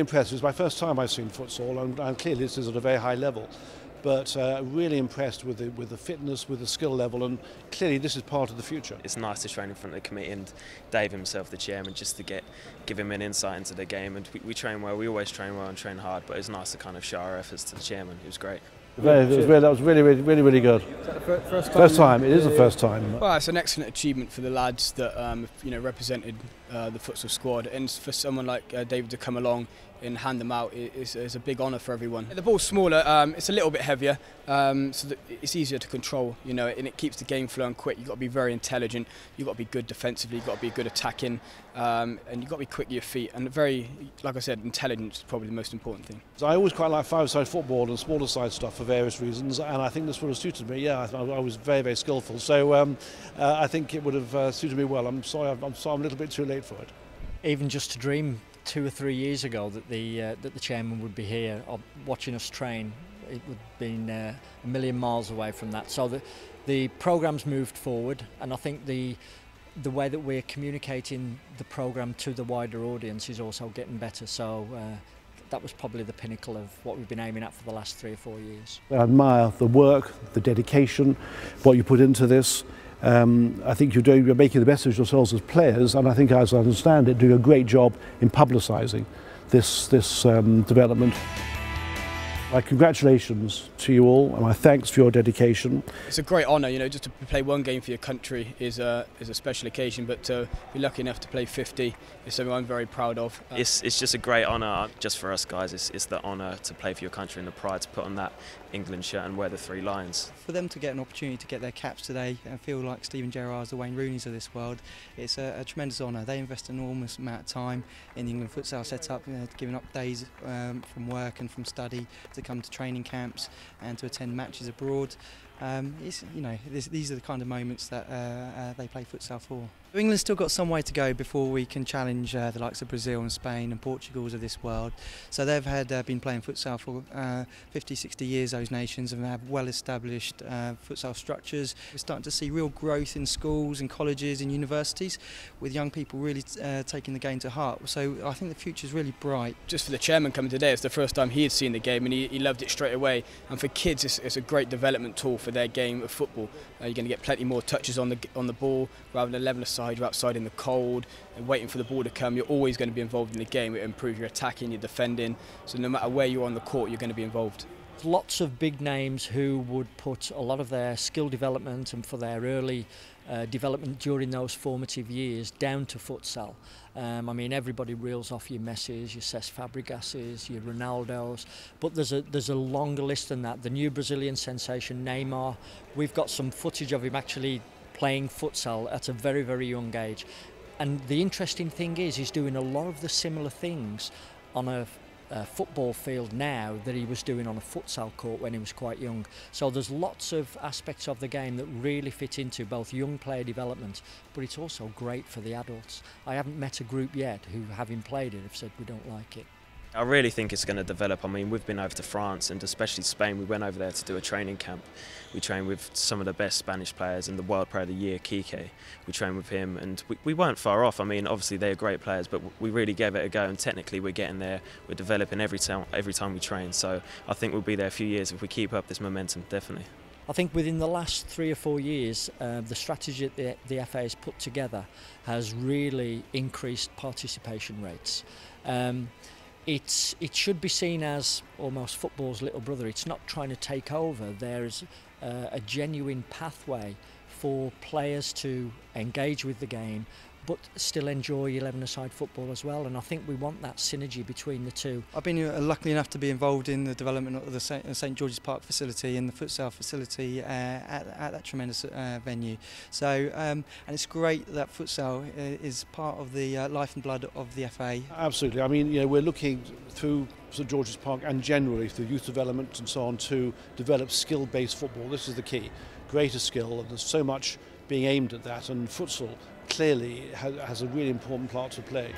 really impressed. It was my first time I've seen futsal, and clearly this is at a very high level. But really impressed with the fitness, with the skill level, and clearly this is part of the future. It's nice to train in front of the committee and Dave himself, the chairman, just to give him an insight into the game. And we train well, we always train well and train hard, but it's nice to kind of show our efforts to the chairman. It was great. That was really good. First time. It is the first time. Well, it's an excellent achievement for the lads that represented the futsal squad, and for someone like David to come along and hand them out is a big honour for everyone. The ball's smaller, it's a little bit heavier, so that it's easier to control, and it keeps the game flowing quick. You've got to be very intelligent, you've got to be good defensively, you've got to be good attacking, and you've got to be quick to your feet, and like I said, intelligence is probably the most important thing. So I always quite like five-side football and smaller side stuff for various reasons, and I think this would have suited me. Yeah, I was very, very skillful, so I think it would have suited me well. I'm sorry, I'm a little bit too late for it. Even just to dream 2 or 3 years ago that the chairman would be here or watching us train, it would have been a million miles away from that. So the programme's moved forward, and I think the way that we're communicating the programme to the wider audience is also getting better. So that was probably the pinnacle of what we've been aiming at for the last 3 or 4 years. I admire the work, the dedication, what you put into this. I think you're making the best of yourselves as players, and I think, as I understand it, doing a great job in publicising this development. My congratulations to you all, and my thanks for your dedication. It's a great honour, just to play one game for your country is a special occasion, but to be lucky enough to play 50 is something I'm very proud of. It's just a great honour, just for us guys. It's the honour to play for your country and the pride to put on that England shirt and wear the 3 lions. For them to get an opportunity to get their caps today and feel like Steven Gerrard's, the Wayne Rooney's of this world, it's a tremendous honour. They invest an enormous amount of time in the England futsal setup, giving up days from work and from study to come to training camps and to attend matches abroad. These are the kind of moments that they play futsal for. England's still got some way to go before we can challenge the likes of Brazil and Spain and Portugal's of this world. So they've been playing futsal for 50, 60 years, those nations, and they have well-established futsal structures. We're starting to see real growth in schools and colleges and universities, with young people really taking the game to heart. So I think the future's really bright. Just for the chairman coming today, it's the first time he had seen the game, and he loved it straight away. And for kids, it's a great development tool for their game of football. You're going to get plenty more touches on the ball rather than level aside. You're outside in the cold and waiting for the ball to come. You're always going to be involved in the game. It improves your attacking, your defending. So no matter where you're on the court, you're going to be involved. Lots of big names who would put a lot of their skill development and for their early development during those formative years down to futsal. I mean, everybody reels off your Messis, your Cesc Fabregases, your Ronaldos, but there's a longer list than that. The new Brazilian sensation, Neymar, we've got some footage of him actually playing futsal at a very, very young age. And the interesting thing is he's doing a lot of the similar things on a football field now that he was doing on a futsal court when he was quite young. So there's lots of aspects of the game that really fit into both young player development, but it's also great for the adults. I haven't met a group yet who, having played it, have said we don't like it. I really think it's going to develop. I mean, we've been over to France and especially Spain. We went over there to do a training camp. We trained with some of the best Spanish players and the World Player of the Year, Kike. We trained with him, and we weren't far off. I mean, obviously they're great players, but we really gave it a go, and technically we're getting there. We're developing every time we train. So I think we'll be there a few years if we keep up this momentum, definitely. I think within the last 3 or 4 years, the strategy that the FA has put together has really increased participation rates. It should be seen as almost football's little brother. It's not trying to take over. There's a genuine pathway for players to engage with the game but still enjoy 11-a-side football as well, and I think we want that synergy between the two. I've been lucky enough to be involved in the development of the St George's Park facility and the futsal facility at that tremendous venue. So, and it's great that futsal is part of the life and blood of the FA. Absolutely. I mean, we're looking through St George's Park and generally through youth development and so on to develop skill-based football. This is the key. Greater skill, and there's so much being aimed at that, and futsal clearly has a really important part to play.